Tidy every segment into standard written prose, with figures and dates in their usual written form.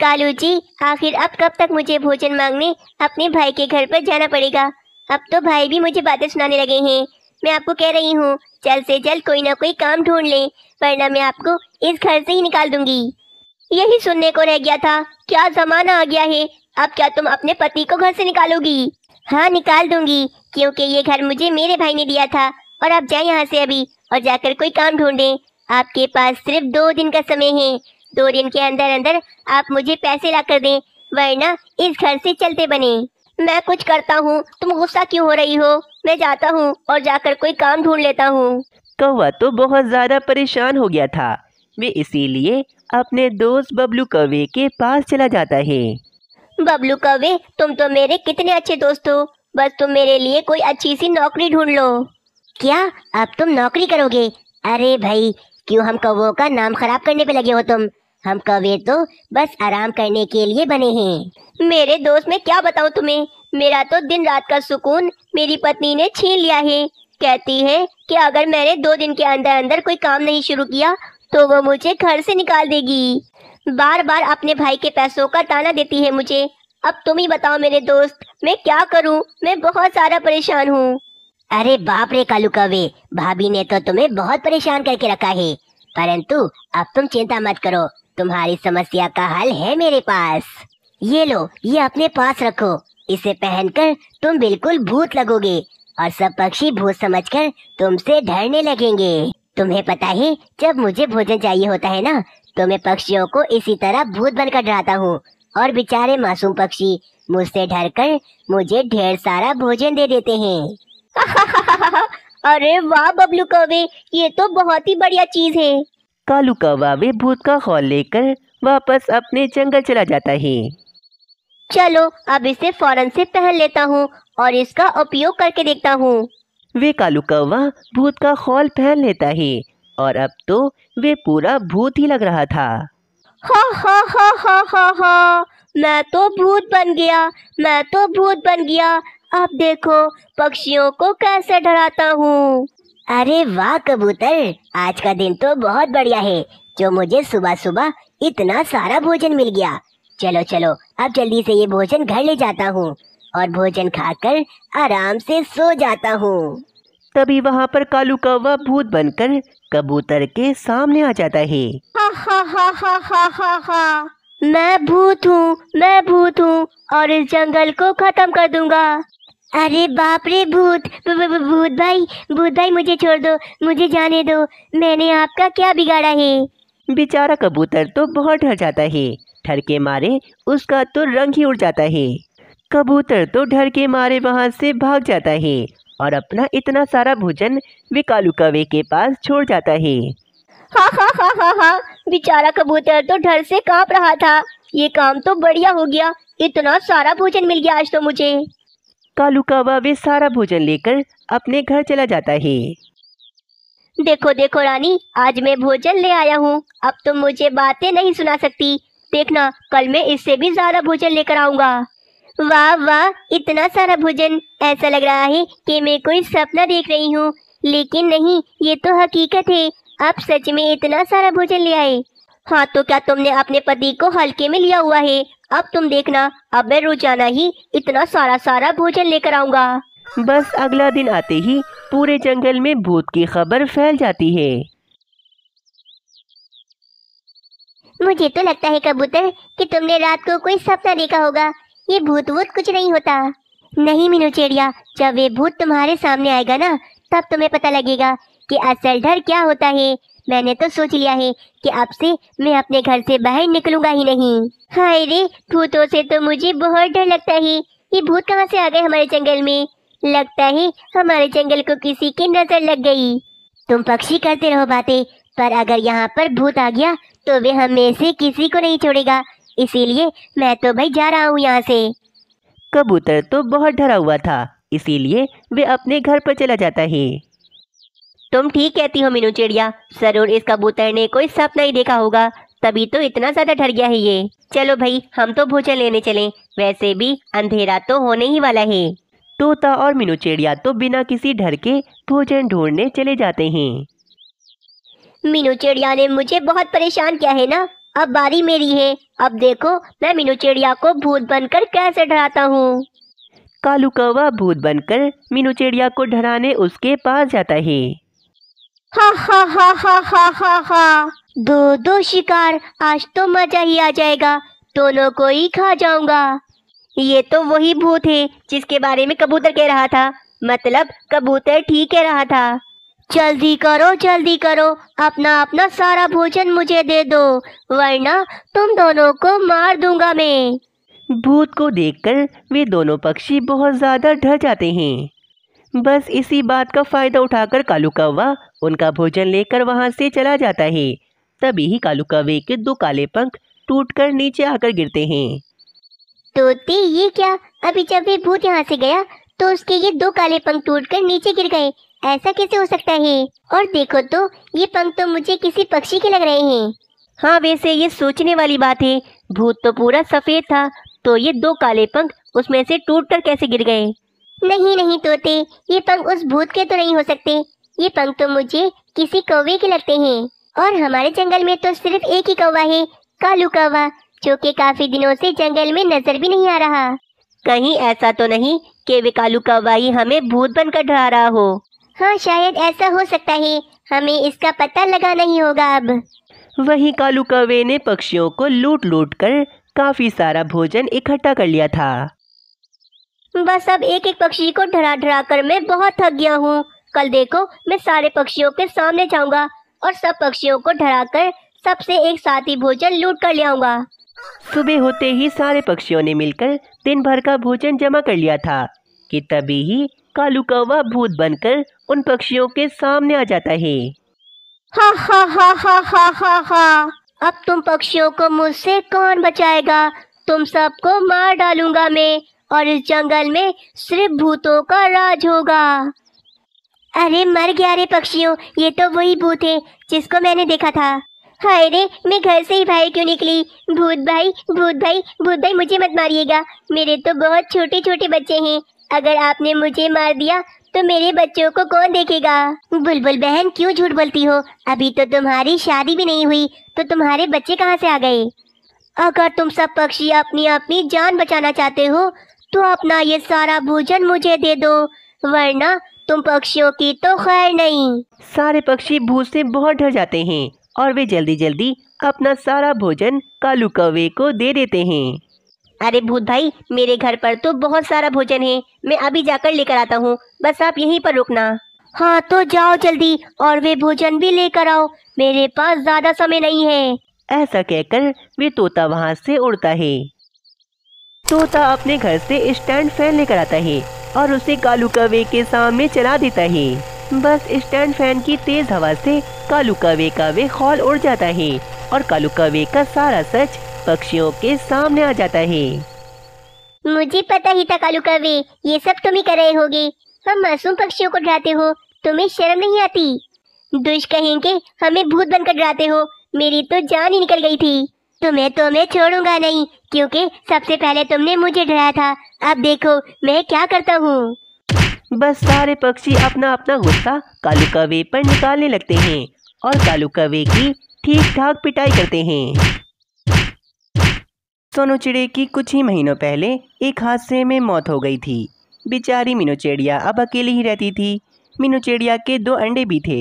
कालू जी, आखिर अब कब तक मुझे भोजन मांगने अपने भाई के घर पर जाना पड़ेगा। अब तो भाई भी मुझे बातें सुनाने लगे हैं। मैं आपको कह रही हूँ, जल्द से जल्द कोई ना कोई काम ढूंढ लें, वरना मैं आपको इस घर से ही निकाल दूंगी। यही सुनने को रह गया था। क्या जमाना आ गया है। अब क्या तुम अपने पति को घर से निकालोगी? हाँ, निकाल दूंगी, क्योंकि ये घर मुझे मेरे भाई ने दिया था। और आप जाए यहाँ से अभी और जाकर कोई काम ढूंढें। आपके पास सिर्फ 2 दिन का समय है। 2 दिन के अंदर अंदर आप मुझे पैसे ला कर दें, वरना इस घर से चलते बने। मैं कुछ करता हूँ, तुम गुस्सा क्यों हो रही हो? मैं जाता हूँ और जाकर कोई काम ढूंढ लेता हूँ। कौवा तो बहुत ज्यादा परेशान हो गया था। वे इसीलिए अपने दोस्त बबलू कौवे के पास चला जाता है। बबलू कौवे, तुम तो मेरे कितने अच्छे दोस्त हो। बस तुम मेरे लिए कोई अच्छी सी नौकरी ढूंढ लो। क्या अब तुम नौकरी करोगे? अरे भाई, क्यों हम कौवों का नाम खराब करने पे लगे हो तुम। हम कौवे तो बस आराम करने के लिए बने हैं। मेरे दोस्त, मैं क्या बताऊं तुम्हें, मेरा तो दिन रात का सुकून मेरी पत्नी ने छीन लिया है। कहती है कि अगर मैंने 2 दिन के अंदर अंदर कोई काम नहीं शुरू किया तो वो मुझे घर से निकाल देगी। बार बार अपने भाई के पैसों का ताना देती है मुझे। अब तुम ही बताओ मेरे दोस्त, मैं क्या करूँ। मैं बहुत सारा परेशान हूँ। अरे बाप रे कालू कौवे, भाभी ने तो तुम्हें बहुत परेशान करके रखा है। परंतु अब तुम चिंता मत करो, तुम्हारी समस्या का हल है मेरे पास। ये लो, ये अपने पास रखो। इसे पहनकर तुम बिल्कुल भूत लगोगे और सब पक्षी भूत समझकर तुमसे डरने लगेंगे। तुम्हें पता है, जब मुझे भोजन चाहिए होता है ना, तो मैं पक्षियों को इसी तरह भूत बनकर डराता हूँ और बेचारे मासूम पक्षी मुझसे डरकर मुझे ढेर सारा भोजन दे देते हैं। अरे वाह बबलू कौवे, ये तो बहुत ही बढ़िया चीज है। कालू कौवा वे भूत का खोल लेकर वापस अपने जंगल चला जाता है। चलो अब इसे फौरन से पहन लेता हूँ और इसका उपयोग करके देखता हूँ। वे कालू कौवा भूत का खोल पहन लेता है और अब तो वे पूरा भूत ही लग रहा था। हा हा हा हा हा हा, मैं तो भूत बन गया, मैं तो भूत बन गया। अब देखो पक्षियों को कैसे डराता हूँ। अरे वाह कबूतर, आज का दिन तो बहुत बढ़िया है, जो मुझे सुबह सुबह इतना सारा भोजन मिल गया। चलो चलो, अब जल्दी से ये भोजन घर ले जाता हूँ और भोजन खाकर आराम से सो जाता हूँ। तभी वहाँ पर कालू कौवा भूत बनकर कबूतर के सामने आ जाता है। हा हा हा हा हा हा हा, मैं भूत हूँ, मैं भूत हूँ और इस जंगल को खत्म कर दूंगा। अरे बाप रे भूत, भूत भाई मुझे छोड़ दो, मुझे जाने दो, मैंने आपका क्या बिगाड़ा है। बेचारा कबूतर तो बहुत डर जाता है। डर के मारे उसका तो रंग ही उड़ जाता है। कबूतर तो डर के मारे वहाँ से भाग जाता है और अपना इतना सारा भोजन वे कालू कौवे के पास छोड़ जाता है। हा हा हा हा हा, बेचारा कबूतर तो डर से कांप रहा था। ये काम तो बढ़िया हो गया, इतना सारा भोजन मिल गया आज तो मुझे। कालू कौवा वे सारा भोजन लेकर अपने घर चला जाता है। देखो देखो रानी, आज मैं भोजन ले आया हूँ, अब तुम मुझे बातें नहीं सुना सकती। देखना, कल मैं इससे भी ज्यादा भोजन लेकर आऊँगा। वाह वाह, इतना सारा भोजन, ऐसा लग रहा है कि मैं कोई सपना देख रही हूँ, लेकिन नहीं, ये तो हकीकत है। आप सच में इतना सारा भोजन ले आए? हाँ, तो क्या तुमने अपने पति को हल्के में लिया हुआ है? अब तुम देखना, अब मैं रोजाना ही इतना सारा भोजन लेकर आऊँगा। बस अगला दिन आते ही पूरे जंगल में भूत की खबर फैल जाती है। मुझे तो लगता है कबूतर कि तुमने रात को कोई सपना देखा होगा। ये भूत वूत कुछ नहीं होता। नहीं मीनू चिड़िया, जब वे भूत तुम्हारे सामने आएगा ना, तब तुम्हें पता लगेगा कि असल डर क्या होता है। मैंने तो सोच लिया है कि अब से मैं अपने घर से बाहर निकलूंगा ही नहीं। हाय रे, भूतों से तो मुझे बहुत डर लगता है। ये भूत कहाँ से आ गए हमारे जंगल में? लगता है हमारे जंगल को किसी की नजर लग गई। तुम पक्षी करते रहो बातें, पर अगर यहाँ पर भूत आ गया तो वे हमें से किसी को नहीं छोड़ेगा। इसीलिए मैं तो भाई जा रहा हूँ यहाँ से। कबूतर तो बहुत डरा हुआ था, इसीलिए वे अपने घर पर चला जाता है। तुम ठीक कहती हो मीनू चिड़िया, जरूर इस कबूतर ने कोई सपना ही देखा होगा, तभी तो इतना ज्यादा डर गया है ये। चलो भाई, हम तो भोजन लेने चलें, वैसे भी अंधेरा तो होने ही वाला है। तोता और मीनू चिड़िया तो बिना किसी डर के भोजन ढूंढने चले जाते हैं। मीनू चिड़िया ने मुझे बहुत परेशान किया है ना, अब बारी मेरी है, अब देखो मैं मीनू चिड़िया को भूत बनकर कैसे डराता हूँ। कालू कौवा भूत बनकर मीनू चिड़िया को डराने उसके पास जाता है। हा हा हा हा हा हा हा, दो दो शिकार, आज तो मजा ही आ जाएगा, दोनों को ही खा जाऊंगा। ये तो वही भूत है जिसके बारे में कबूतर कह रहा था, मतलब कबूतर ठीक कह रहा था। जल्दी करो अपना अपना सारा भोजन मुझे दे दो, वरना तुम दोनों को मार दूंगा मैं। भूत को देखकर वे दोनों पक्षी बहुत ज्यादा डर जाते हैं। बस इसी बात का फायदा उठाकर कालू कौवा उनका भोजन लेकर वहां से चला जाता है। तभी ही कालू कौवे के दो काले पंख टूटकर नीचे आकर गिरते हैं। तोते, ये क्या, अभी जब भी भूत यहाँ से गया तो उसके ये दो काले पंख टूटकर नीचे गिर गए, ऐसा कैसे हो सकता है? और देखो तो, ये पंख तो मुझे किसी पक्षी के लग रहे हैं। हाँ, वैसे ये सोचने वाली बात है, भूत तो पूरा सफेद था, तो ये दो काले पंख उसमें से टूटकर कैसे गिर गए? नहीं नहीं तोते, ये पंख उस भूत के तो नहीं हो सकते, ये पंख तो मुझे किसी कौवे के लगते हैं। और हमारे जंगल में तो सिर्फ एक ही कौवा है, कालू कौवा, जो कि काफी दिनों से जंगल में नजर भी नहीं आ रहा। कहीं ऐसा तो नहीं कि वे कालू कौवा ही हमें भूत बनकर डरा रहा हो? हाँ, शायद ऐसा हो सकता है, हमें इसका पता लगाना ही होगा अब। वहीं कालू कौवे ने पक्षियों को लूट लूट कर काफी सारा भोजन इकट्ठा कर लिया था। बस अब एक एक पक्षी को डरा डरा कर मैं बहुत थक गया हूँ, कल देखो मैं सारे पक्षियों के सामने जाऊँगा और सब पक्षियों को डरा कर सबसे एक साथ ही भोजन लूट कर ले आऊँगा। सुबह होते ही सारे पक्षियों ने मिलकर दिन भर का भोजन जमा कर लिया था कि तभी ही कालू कौवा भूत बनकर उन पक्षियों के सामने आ जाता है। हा हा हा हा हा हा हा, अब तुम पक्षियों को मुझसे कौन बचाएगा, तुम सबको मार डालूंगा मैं, और इस जंगल में सिर्फ भूतों का राज होगा। अरे मर गया रे पक्षियों, ये तो वही भूत है जिसको मैंने देखा था। हाय रे, मैं घर से ही भाई क्यों निकली। भूत भाई मुझे मत मारिएगा, मेरे तो बहुत छोटे छोटे बच्चे हैं, अगर आपने मुझे मार दिया तो मेरे बच्चों को कौन देखेगा। बुलबुल बहन, क्यों झूठ बोलती हो, अभी तो तुम्हारी शादी भी नहीं हुई, तो तुम्हारे बच्चे कहाँ से आ गए? अगर तुम सब पक्षी अपनी अपनी जान बचाना चाहते हो तो अपना ये सारा भोजन मुझे दे दो, वरना तुम पक्षियों की तो खैर नहीं। सारे पक्षी भूत से बहुत डर जाते हैं और वे जल्दी जल्दी अपना सारा भोजन कालू कौवे को दे देते हैं। अरे भूत भाई, मेरे घर पर तो बहुत सारा भोजन है, मैं अभी जाकर लेकर आता हूँ, बस आप यहीं पर रुकना। हाँ तो जाओ जल्दी, और वे भोजन भी लेकर आओ, मेरे पास ज्यादा समय नहीं है। ऐसा कहकर वे तोता वहाँ से उड़ता है। तोता अपने घर से स्टैंड फैन लेकर आता है और उसे कालू कौवे के सामने चला देता है। बस स्टैंड फैन की तेज हवा से कालू कौवे का वे खौल उड़ जाता है और कालू कौवे का सारा सच पक्षियों के सामने आ जाता है। मुझे पता ही था कालू कौवे, ये सब तुम ही कर रहे होगे। हम मासूम पक्षियों को डराते हो, तुम्हें शर्म नहीं आती। दुष्ट कहेंगे हमें भूत बनकर डराते हो, मेरी तो जान ही निकल गई थी। तुम्हें तो मैं छोड़ूंगा नहीं, क्योंकि सबसे पहले तुमने मुझे डराया था, अब देखो मैं क्या करता हूँ। बस सारे पक्षी अपना अपना गुस्सा कालू कौवे पर निकालने लगते हैं और कालू कौवे की ठीक ठाक पिटाई करते हैं। सोनू चिड़े की कुछ ही महीनों पहले एक हादसे में मौत हो गई थी। बेचारी मीनू चिड़िया अब अकेली ही रहती थी। मीनू चिड़िया के दो अंडे भी थे।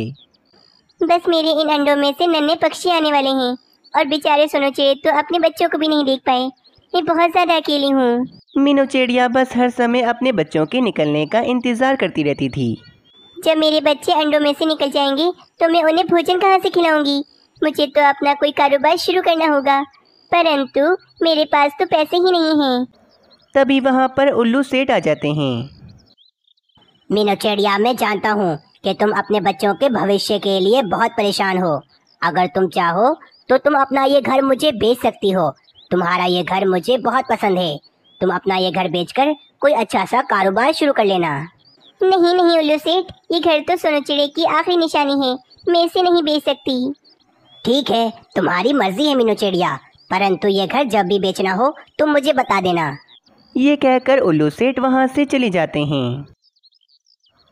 बस मेरे इन अंडों में से नन्हे पक्षी आने वाले हैं और बेचारे सोनू चिड़े तो अपने बच्चों को भी नहीं देख पाए। मैं बहुत ज़्यादा अकेली हूँ। मीनू चिड़िया बस हर समय अपने बच्चों के निकलने का इंतजार करती रहती थी। जब मेरे बच्चे अंडों में से निकल जाएंगे तो मैं उन्हें भोजन कहाँ से खिलाऊंगी? मुझे तो अपना कोई कारोबार शुरू करना होगा, परंतु मेरे पास तो पैसे ही नहीं हैं। तभी वहाँ पर उल्लू सेठ आ जाते हैं। मीनू चिड़िया, मैं जानता हूँ कि तुम अपने बच्चों के भविष्य के लिए बहुत परेशान हो। अगर तुम चाहो तो तुम अपना ये घर मुझे बेच सकती हो। तुम्हारा ये घर मुझे बहुत पसंद है। तुम अपना ये घर बेचकर कोई अच्छा सा कारोबार शुरू कर लेना। नहीं नहीं उल्लू सेठ, ये घर तो सोनू चिड़िया की आखिरी निशानी है, मैं इसे नहीं बेच सकती। ठीक है, तुम्हारी मर्जी है मीनू चिड़िया, परंतु ये घर जब भी बेचना हो तुम मुझे बता देना। ये कहकर उल्लू सेठ वहाँ से चले जाते हैं।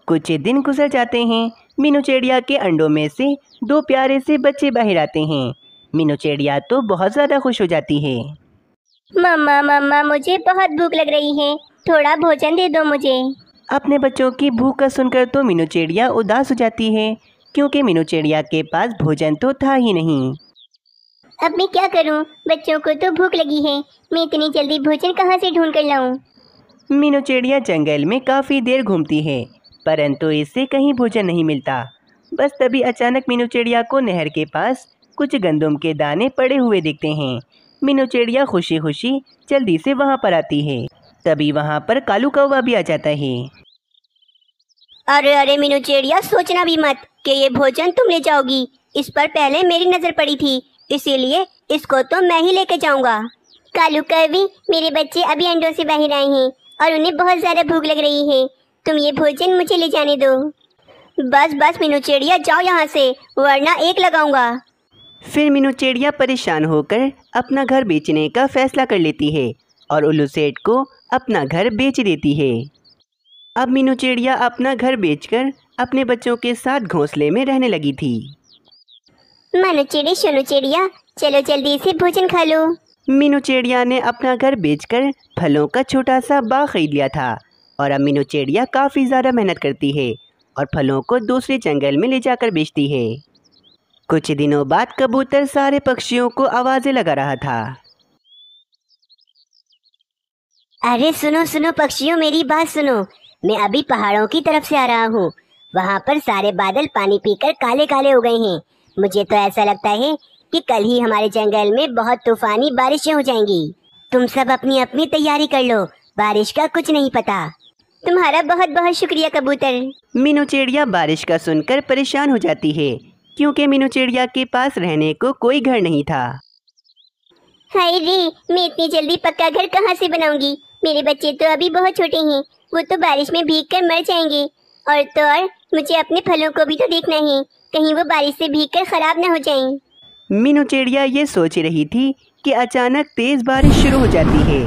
कुछ दिन गुजर जाते हैं। मीनू चिड़िया के अंडों में से दो प्यारे से बच्चे बाहर आते हैं। मीनू चिड़िया तो बहुत ज़्यादा खुश हो जाती है। मम्मा मम्मा मुझे बहुत भूख लग रही है, थोड़ा भोजन दे दो मुझे। अपने बच्चों की भूख का सुनकर तो मीनू चिड़िया उदास हो जाती है, क्योंकि मीनू चिड़िया के पास भोजन तो था ही नहीं। अब मैं क्या करूं? बच्चों को तो भूख लगी है, मैं इतनी जल्दी भोजन कहां से ढूंढ कर लाऊं? मीनू चिड़िया जंगल में काफ़ी देर घूमती है, परंतु इसे कहीं भोजन नहीं मिलता। बस तभी अचानक मीनू चिड़िया को नहर के पास कुछ गंदुम के दाने पड़े हुए दिखते हैं। मीनू चिड़िया खुशी खुशी जल्दी से वहाँ पर आती है। तभी वहाँ पर कालू कौवा भी आ जाता है। अरे अरे मीनू चिड़िया, सोचना भी मत कि ये भोजन तुम ले जाओगी। इस पर पहले मेरी नज़र पड़ी थी, इसीलिए इसको तो मैं ही लेके जाऊंगा। कालू कौवे, मेरे बच्चे अभी अंडों से बाहर आए हैं और उन्हें बहुत ज़्यादा भूख लग रही है। तुम ये भोजन मुझे ले जाने दो। बस बस मीनू चिड़िया, जाओ यहाँ से, वरना एक लगाऊंगा। फिर मीनू चिड़िया परेशान होकर अपना घर बेचने का फैसला कर लेती है और उल्लू सेठ को अपना घर बेच देती है। अब मीनू चिड़िया अपना घर बेचकर अपने बच्चों के साथ घोंसले में रहने लगी थी। मानो चिड़िया सोनू चिड़िया, चलो जल्दी से भोजन खा लो। मीनू चिड़िया ने अपना घर बेचकर फलों का छोटा सा बाग खरीद लिया था और अब मीनू चिड़िया काफ़ी ज़्यादा मेहनत करती है और फलों को दूसरे जंगल में ले जाकर बेचती है। कुछ दिनों बाद कबूतर सारे पक्षियों को आवाज़ें लगा रहा था। अरे सुनो सुनो पक्षियों, मेरी बात सुनो। मैं अभी पहाड़ों की तरफ से आ रहा हूँ, वहाँ पर सारे बादल पानी पीकर काले काले हो गए हैं। मुझे तो ऐसा लगता है कि कल ही हमारे जंगल में बहुत तूफानी बारिशें हो जाएंगी। तुम सब अपनी अपनी तैयारी कर लो, बारिश का कुछ नहीं पता। तुम्हारा बहुत बहुत शुक्रिया कबूतर। मीनू चिड़िया बारिश का सुनकर परेशान हो जाती है, क्योंकि मीनू चिड़िया के पास रहने को कोई घर नहीं था। हाय रे, मैं इतनी जल्दी पक्का घर कहाँ से बनाऊंगी? मेरे बच्चे तो अभी बहुत छोटे हैं, वो तो बारिश में भीगकर मर जाएंगे। और तो और मुझे अपने फलों को भी तो देखना है, कहीं वो बारिश से भीगकर खराब ना हो जाएं। मीनू चिड़िया ये सोच रही थी कि अचानक तेज बारिश शुरू हो जाती है।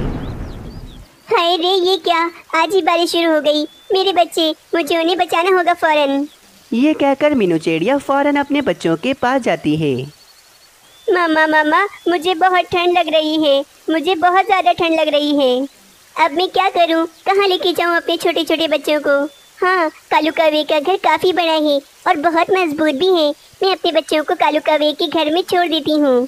हाय रे, ये क्या, आज ही बारिश शुरू हो गई। मेरे बच्चे, मुझे उन्हें बचाना होगा फौरन। ये कहकर मीनू चिड़िया फौरन अपने बच्चों के पास जाती है। मामा मामा, मुझे बहुत ठंड लग रही है, मुझे बहुत ज़्यादा ठंड लग रही है। अब मैं क्या करूं? कहाँ लेके जाऊं अपने छोटे छोटे बच्चों को? हाँ, कालू कौवे का घर काफ़ी बड़ा है और बहुत मजबूत भी है। मैं अपने बच्चों को कालू कौवे के घर में छोड़ देती हूँ।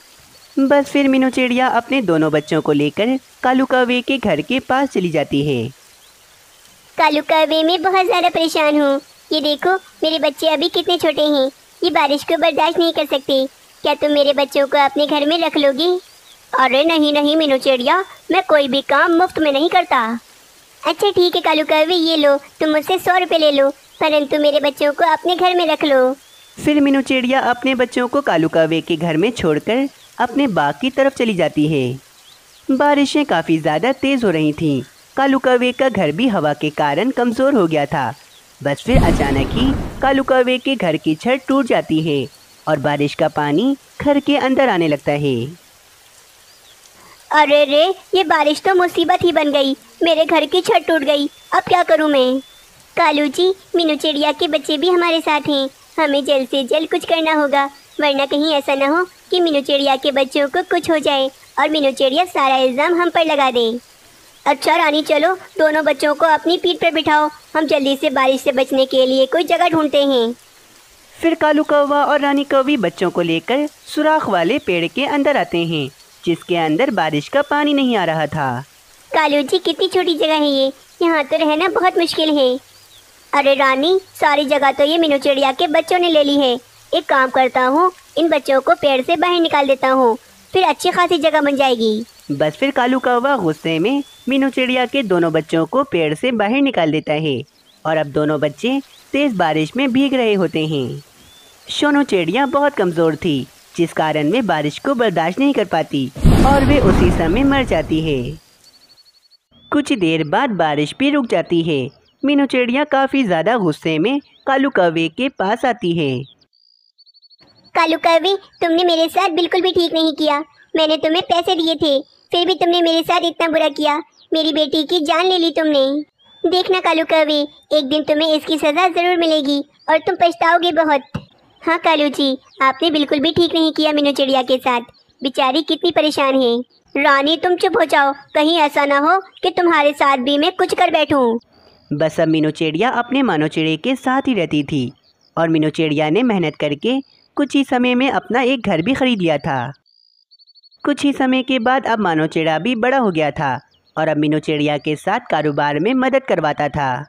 बस फिर मीनू चिड़िया अपने दोनों बच्चों को लेकर कालू कौवे के घर के पास चली जाती है। कालू कौवे, मैं बहुत ज़्यादा परेशान हूँ। ये देखो, मेरे बच्चे अभी कितने छोटे हैं, ये बारिश को बर्दाश्त नहीं कर सकते। क्या तुम मेरे बच्चों को अपने घर में रख लोगी? अरे नहीं नहीं मीनू चिड़िया, मैं कोई भी काम मुफ्त में नहीं करता। अच्छा ठीक है कालू कौवे, ये लो, तुम मुझसे 100 रुपये ले लो, परंतु मेरे बच्चों को अपने घर में रख लो। फिर मीनू चिड़िया अपने बच्चों को कालू कौवे के घर में छोड़कर अपने बाग की तरफ चली जाती है। बारिशें काफ़ी ज़्यादा तेज़ हो रही थीं। कालू कौवे का घर भी हवा के कारण कमज़ोर हो गया था। बस फिर अचानक ही कालू कौवे के घर की छत टूट जाती है और बारिश का पानी घर के अंदर आने लगता है। अरे रे, ये बारिश तो मुसीबत ही बन गई, मेरे घर की छत टूट गई, अब क्या करूं मैं? कालू जी, मीनू चिड़िया के बच्चे भी हमारे साथ हैं, हमें जल्द से जल्द कुछ करना होगा, वरना कहीं ऐसा ना हो कि मीनू चिड़िया के बच्चों को कुछ हो जाए और मीनू चिड़िया सारा इल्ज़ाम हम पर लगा दे। अच्छा रानी, चलो दोनों बच्चों को अपनी पीठ पर बिठाओ, हम जल्दी से बारिश से बचने के लिए कोई जगह ढूंढते हैं। फिर कालू कौवा और रानी कौवी बच्चों को लेकर सुराख वाले पेड़ के अंदर आते हैं, जिसके अंदर बारिश का पानी नहीं आ रहा था। कालू जी, कितनी छोटी जगह है ये, यहाँ तो रहना बहुत मुश्किल है। अरे रानी, सारी जगह तो ये मीनू चिड़िया के बच्चों ने ले ली है। एक काम करता हूँ, इन बच्चों को पेड़ से बाहर निकाल देता हूँ, फिर अच्छी खासी जगह बन जाएगी। बस फिर कालू कौवा गुस्से में मीनू चिड़िया के दोनों बच्चों को पेड़ से बाहर निकाल देता है और अब दोनों बच्चे तेज़ बारिश में भीग रहे होते हैं। सोनू चिड़िया बहुत कमज़ोर थी, जिस कारण वे बारिश को बर्दाश्त नहीं कर पाती और वे उसी समय मर जाती है। कुछ देर बाद बारिश भी रुक जाती है। मीनू चिड़िया काफ़ी ज़्यादा गुस्से में कालू कौवे के पास आती है। कालू कौवे, तुमने मेरे साथ बिल्कुल भी ठीक नहीं किया। मैंने तुम्हें पैसे दिए थे, फिर भी तुमने मेरे साथ इतना बुरा किया, मेरी बेटी की जान ले ली तुमने। देखना कालू कौवे, एक दिन तुम्हें इसकी सज़ा ज़रूर मिलेगी और तुम पछताओगे बहुत। हाँ कालू जी, आपने बिल्कुल भी ठीक नहीं किया मीनू चिड़िया के साथ। बेचारी कितनी परेशान है। रानी तुम चुप हो जाओ, कहीं ऐसा ना हो कि तुम्हारे साथ भी मैं कुछ कर बैठूं। बस अब मीनू चिड़िया अपने मानो चिड़िया के साथ ही रहती थी और मीनू चिड़िया ने मेहनत करके कुछ ही समय में अपना एक घर भी खरीद लिया था। कुछ ही समय के बाद अब मानो चिड़िया भी बड़ा हो गया था और अब मीनू चिड़िया के साथ कारोबार में मदद करवाता था।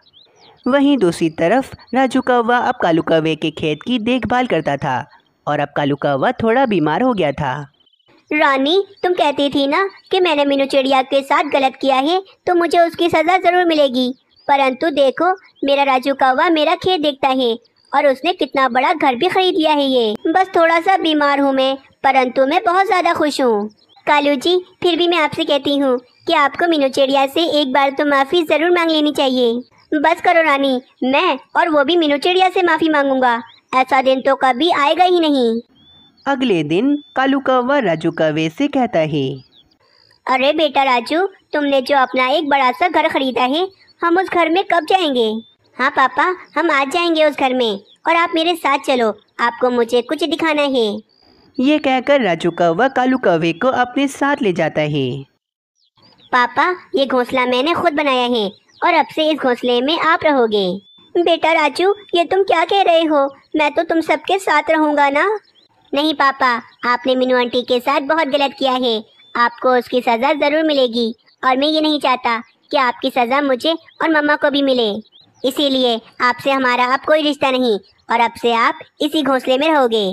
वहीं दूसरी तरफ राजू कौवा अब कालू कौवे के खेत की देखभाल करता था और अब कालू कौवा थोड़ा बीमार हो गया था। रानी तुम कहती थी ना कि मैंने मीनू चिड़िया के साथ गलत किया है तो मुझे उसकी सज़ा ज़रूर मिलेगी, परंतु देखो मेरा राजू कौवा मेरा खेत देखता है और उसने कितना बड़ा घर भी खरीद लिया है। ये बस थोड़ा सा बीमार हूँ मैं, परंतु मैं बहुत ज़्यादा खुश हूँ। कालू जी फिर भी मैं आपसे कहती हूँ कि आपको मीनू चिड़िया से एक बार तो माफ़ी ज़रूर मांग लेनी चाहिए। बस करो रानी, मैं और वो भी मीनू चिड़िया से माफ़ी मांगूंगा। ऐसा दिन तो कभी आएगा ही नहीं। अगले दिन कालू कौवा राजू कौवे से कहता है, अरे बेटा राजू, तुमने जो अपना एक बड़ा सा घर खरीदा है, हम उस घर में कब जाएंगे? हाँ पापा, हम आज जाएंगे उस घर में और आप मेरे साथ चलो, आपको मुझे कुछ दिखाना है। ये कहकर राजू कौवा कालू कौवे को अपने साथ ले जाता है। पापा, ये घोंसला मैंने खुद बनाया है और अब से इस घोंसले में आप रहोगे। बेटा राजू, ये तुम क्या कह रहे हो? मैं तो तुम सबके साथ रहूँगा ना। नहीं पापा, आपने मीनू आंटी के साथ बहुत गलत किया है, आपको उसकी सज़ा ज़रूर मिलेगी और मैं ये नहीं चाहता कि आपकी सज़ा मुझे और मम्मा को भी मिले। इसीलिए आपसे हमारा अब कोई रिश्ता नहीं और अब से आप इसी घोंसले में रहोगे।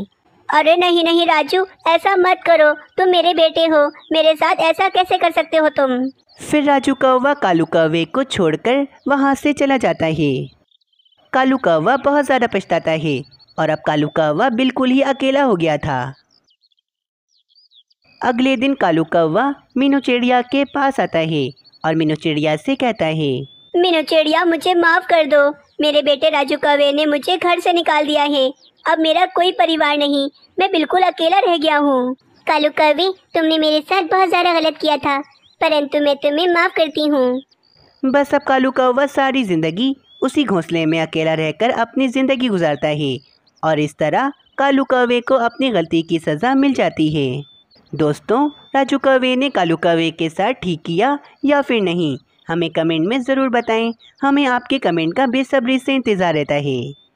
अरे नहीं नहीं राजू, ऐसा मत करो, तुम मेरे बेटे हो, मेरे साथ ऐसा कैसे कर सकते हो तुम? फिर राजू कौवा कालू कौवे को छोड़कर वहाँ से चला जाता है। कालू कौवा बहुत ज़्यादा पछताता है और अब कालू कौवा बिल्कुल ही अकेला हो गया था। अगले दिन कालू कौवा मीनू चिड़िया के पास आता है और मीनू चिड़िया से कहता है, मीनू चिड़िया मुझे माफ़ कर दो, मेरे बेटे राजू कौवे ने मुझे घर से निकाल दिया है, अब मेरा कोई परिवार नहीं, मैं बिल्कुल अकेला रह गया हूँ। कालू कौवे, तुमने मेरे साथ बहुत ज़्यादा गलत किया था, परंतु मैं तुम्हें माफ़ करती हूँ। बस अब कालू कौवा सारी ज़िंदगी उसी घोंसले में अकेला रहकर अपनी ज़िंदगी गुजारता है और इस तरह कालू कौवे को अपनी गलती की सज़ा मिल जाती है। दोस्तों, राजू कौवे ने कालू कौवे के साथ ठीक किया या फिर नहीं, हमें कमेंट में ज़रूर बताएं। हमें आपके कमेंट का बेसब्री से इंतज़ार रहता है।